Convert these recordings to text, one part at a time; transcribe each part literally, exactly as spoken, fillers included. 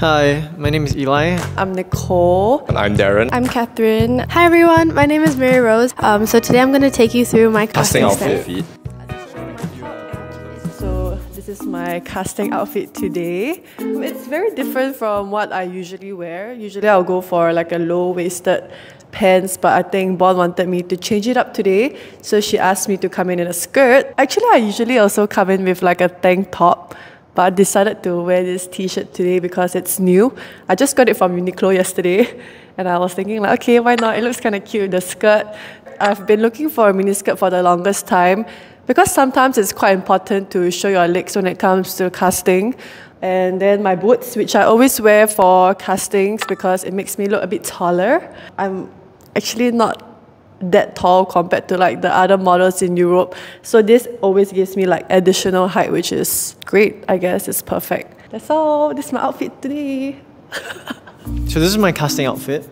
Hi, my name is Eli. I'm Nicole. And I'm Darren. I'm Katherine. Hi everyone, my name is Mary Rose. Um, so today I'm going to take you through my casting outfit. So this is my casting outfit today. It's very different from what I usually wear. Usually I'll go for like a low-waisted pants, but I think Bond wanted me to change it up today, so she asked me to come in in a skirt. Actually, I usually also come in with like a tank top, but I decided to wear this t-shirt today because it's new. I just got it from Uniqlo yesterday, and I was thinking like, okay, why not? It looks kind of cute, the skirt. I've been looking for a miniskirt for the longest time because sometimes it's quite important to show your legs when it comes to casting. And then my boots, which I always wear for castings because it makes me look a bit taller. I'm actually not that tall compared to like the other models in Europe, so this always gives me like additional height, which is great. I guess it's perfect. That's all. This is my outfit today. So this is my casting outfit.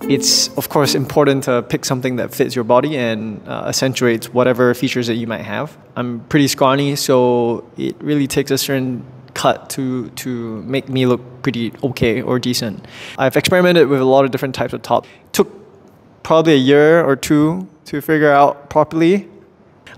It's of course important to pick something that fits your body and uh, accentuates whatever features that you might have. I'm pretty scrawny, so it really takes a certain cut to to make me look pretty okay or decent. I've experimented with a lot of different types of top. Took probably a year or two to figure out properly.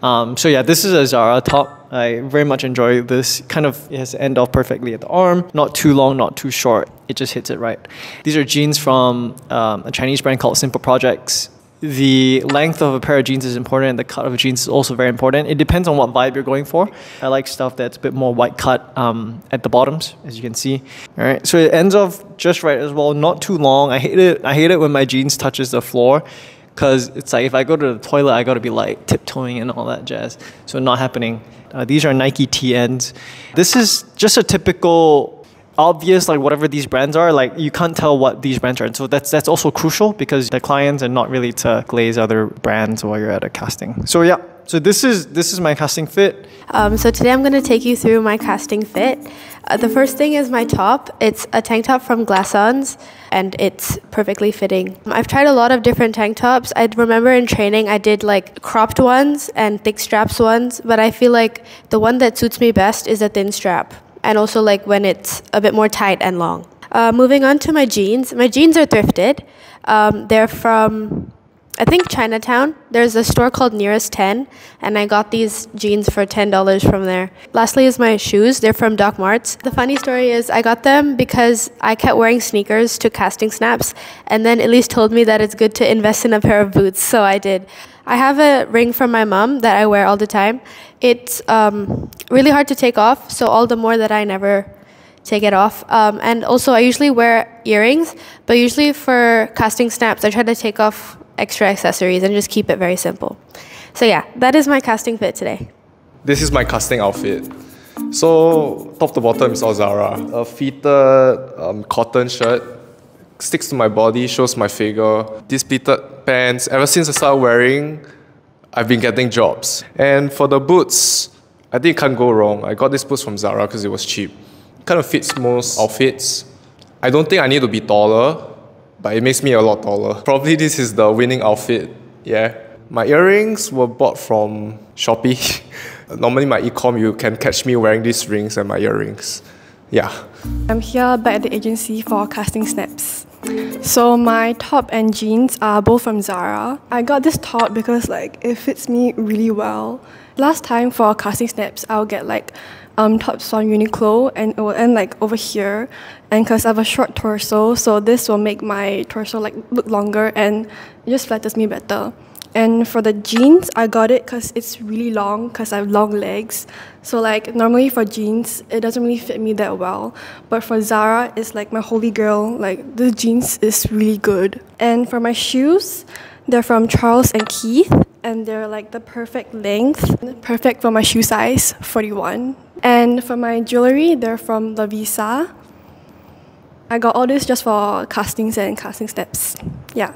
Um, so yeah, this is a Zara top. I very much enjoy this. Kind of, it has to end off perfectly at the arm. Not too long, not too short. It just hits it right. These are jeans from um, a Chinese brand called Simple Projects. The length of a pair of jeans is important, and the cut of a jeans is also very important. It depends on what vibe you're going for. I like stuff that's a bit more wide cut um, at the bottoms, as you can see. All right, so it ends off just right as well, not too long. I hate it. I hate it when my jeans touches the floor, because it's like if I go to the toilet, I got to be like tiptoeing and all that jazz. So not happening. Uh, these are Nike T Ns. This is just a typical, obvious, like whatever these brands are, like you can't tell what these brands are. And so that's that's also crucial because the clients are not really to glaze other brands while you're at a casting. So yeah, so this is this is my casting fit. Um, so today I'm going to take you through my casting fit. Uh, the first thing is my top. It's a tank top from Glassons, and it's perfectly fitting. I've tried a lot of different tank tops. I remember in training I did like cropped ones and thick straps ones, but I feel like the one that suits me best is a thin strap. And also like when it's a bit more tight and long. Uh, moving on to my jeans. My jeans are thrifted. Um, they're from, I think, Chinatown. There's a store called Nearest Ten, and I got these jeans for ten dollars from there. Lastly is my shoes. They're from Doc Martens. The funny story is I got them because I kept wearing sneakers to casting snaps, and then Elise told me that it's good to invest in a pair of boots, so I did. I have a ring from my mom that I wear all the time. It's um, really hard to take off, so all the more that I never take it off. Um, and also, I usually wear earrings, but usually for casting snaps, I try to take off extra accessories and just keep it very simple. So yeah, that is my casting fit today. This is my casting outfit. So top to bottom is all Zara. A fitted um, cotton shirt. Sticks to my body, shows my figure. These pleated pants, ever since I started wearing, I've been getting jobs. And for the boots, I think it can't go wrong. I got these boots from Zara because it was cheap. It kind of fits most outfits. I don't think I need to be taller, but it makes me a lot taller. Probably this is the winning outfit, yeah. My earrings were bought from Shopee. Normally my e-com, you can catch me wearing these rings and my earrings. Yeah. I'm here back at the agency for casting snaps. So my top and jeans are both from Zara. I got this top because like it fits me really well. Last time for casting snaps, I'll get like um, tops from Uniqlo, and it will end like over here. And because I have a short torso, so this will make my torso like look longer and it just flatters me better. And for the jeans, I got it because it's really long, because I have long legs. So like normally for jeans, it doesn't really fit me that well. But for Zara, it's like my holy grail. Like the jeans is really good. And for my shoes, they're from Charles and Keith. And they're like the perfect length. Perfect for my shoe size, forty-one. And for my jewelry, they're from La Visa. I got all this just for castings and casting steps. Yeah.